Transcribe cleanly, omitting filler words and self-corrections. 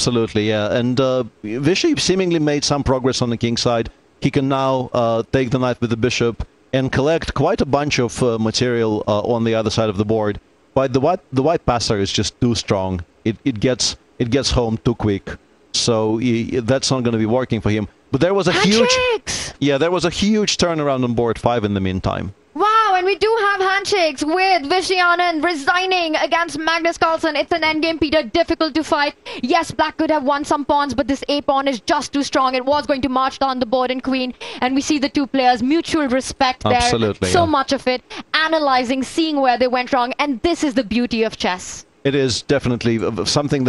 Absolutely, yeah. And Vishy seemingly made some progress on the king's side. He can now take the knight with the bishop and collect quite a bunch of material on the other side of the board. But the white passer is just too strong. It gets home too quick. So that's not going to be working for him. But there was a handshakes! there was a huge turnaround on board 5 in the meantime. Wow, and we do have handshakes with Viswanathan Anand resigning against Magnus Carlsen. It's an endgame, Peter, difficult to fight. Yes, black could have won some pawns, but this A pawn is just too strong. It was going to march down the board and queen, and we see the two players, mutual respect there. Absolutely, so much of it, analyzing, seeing where they went wrong, and this is the beauty of chess. It is definitely something that